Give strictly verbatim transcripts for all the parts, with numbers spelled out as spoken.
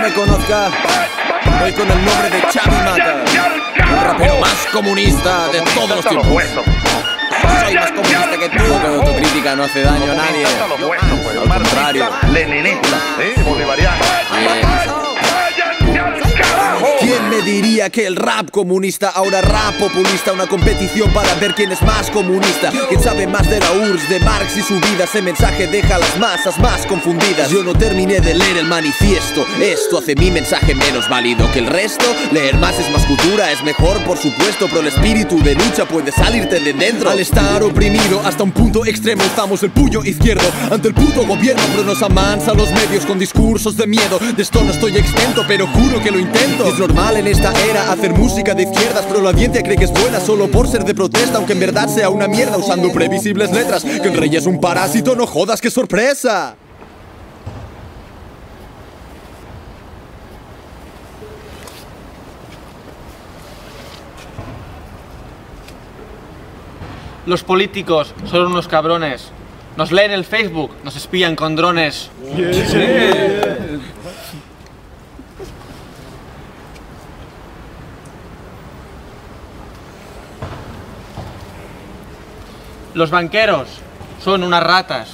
me conozca, voy con el nombre de Xavi Mata, el rapero más comunista de todos los tiempos. Soy más comunista que tú, pero tu crítica no hace daño a nadie. Al contrario, leninista, bolivariano. ¿Quién me diría que el rap comunista ahora rap populista? Una competición para ver quién es más comunista, quién sabe más de la U R S S, de Marx y su vida. Ese mensaje deja a las masas más confundidas. Yo no terminé de leer el manifiesto, esto hace mi mensaje menos válido que el resto. Leer más es más cultura, es mejor por supuesto, pero el espíritu de lucha puede salirte de dentro. Al estar oprimido hasta un punto extremo, usamos el puño izquierdo ante el puto gobierno, pero nos amansa los medios con discursos de miedo. De esto no estoy exento, pero juro que lo intento. Es normal en esta era hacer música de izquierdas, pero la audiencia cree que es buena solo por ser de protesta, aunque en verdad sea una mierda usando previsibles letras. Que el rey es un parásito, no jodas, qué sorpresa. Los políticos son unos cabrones. Nos leen el Facebook, nos espían con drones. Yeah. Yeah. Los banqueros son unas ratas.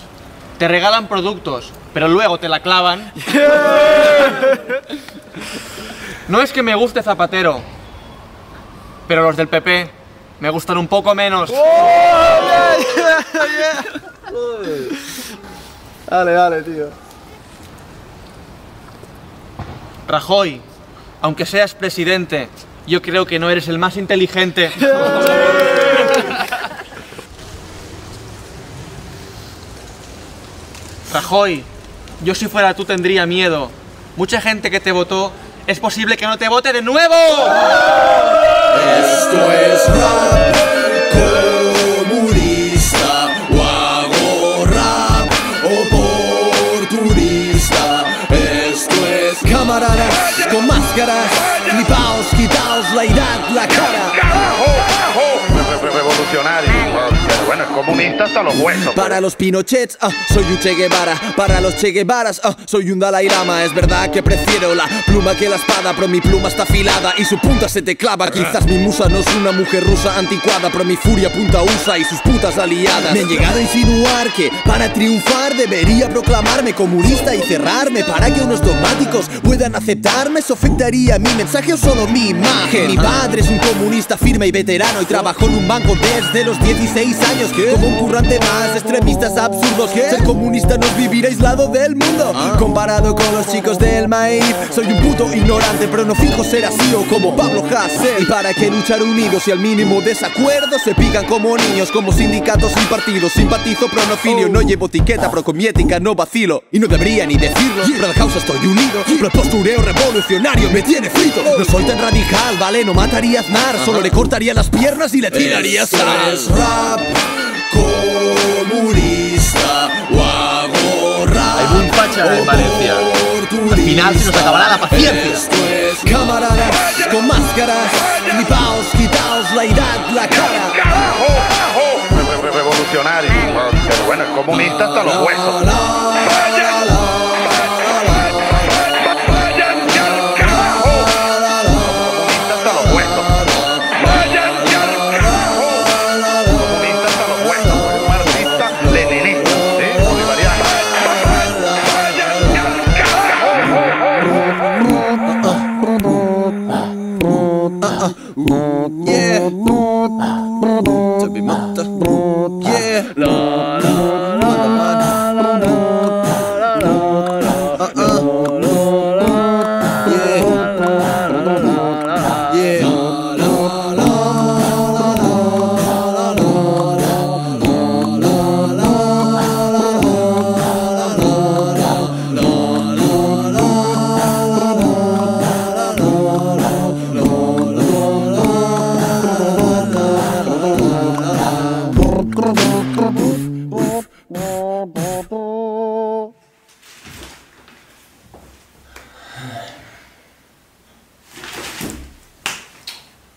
Te regalan productos, pero luego te la clavan. Yeah. No es que me guste Zapatero, pero los del P P me gustan un poco menos. Oh, yeah, yeah, yeah. Dale, dale, tío. Rajoy, aunque seas presidente, yo creo que no eres el más inteligente. Yeah. Rajoy, yo si fuera tú tendría miedo. Mucha gente que te votó, es posible que no te vote de nuevo. Esto es rap comunista, o hago rap oportunista. Esto es camaradas con máscaras, flipaos, quitaos la edad, la cara. Revolucionario, bueno, es comunista hasta los huesos. Para los Pinochets, ah, soy un Che Guevara. Para los Che Guevaras, ah, soy un Dalai Lama. Es verdad que prefiero la pluma que la espada, pero mi pluma está afilada y su punta se te clava. Quizás mi musa no es una mujer rusa anticuada, pero mi furia punta usa y sus putas aliadas. Me han llegado a insinuar que para triunfar debería proclamarme comunista y cerrarme para que unos dogmáticos puedan aceptarme. ¿Se ofendería mi mensaje o solo mi imagen? Mi padre es un comunista firme y veterano y trabajó en un banco desde los dieciséis años. ¿Qué? Como un currante más, extremistas absurdos. ¿Qué? Ser comunista no es vivir aislado del mundo. ah. Comparado con los chicos del maíz, soy un puto ignorante, pero no fijo ser así o como Pablo Hasel. ¿Y para qué luchar unidos si al mínimo desacuerdo se pican como niños? Como sindicatos sin partidos, simpatizo pero no filio. No llevo etiqueta, pro con mi ética no vacilo, y no debería ni decirlo. Pero al causa estoy unido, pero el postureo revolucionario me tiene frito. No soy tan radical, vale, no mataría a Aznar, solo le cortaría las piernas y le tiraría. Esto es rap comunista, o hago rap. Hay un facha en Valencia. Al final se nos acabará la paciencia. Esto es camaradas con máscaras, flipaos, quitaos la edad, la cara. Revolucionario, pero bueno, es comunista hasta los huesos. Yeah, Xavi Mata. Yeah, la la la la la la. Yeah, yeah.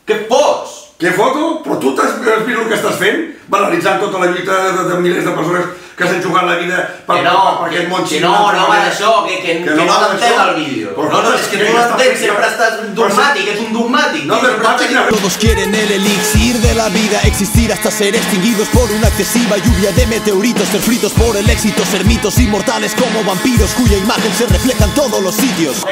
Què fots? Què foto? Però tu has vist el que estàs fent? Banalitzant tota la lluita de milers de persones que has enchugat la vida per, que no, per, per aquest món xinat. No, no va d'això, que, que, que, que no, no t'entens el vídeo. Pues no, no, és que no l'entens, sempre estàs dogmàtic, ets un dogmàtic. No, no, todos quieren el elixir de la vida, existir hasta ser extinguidos por una excesiva lluvia de meteoritos, ser fritos por el éxito, ser mitos inmortales como vampiros, cuya imagen se refleja en todos los sitios.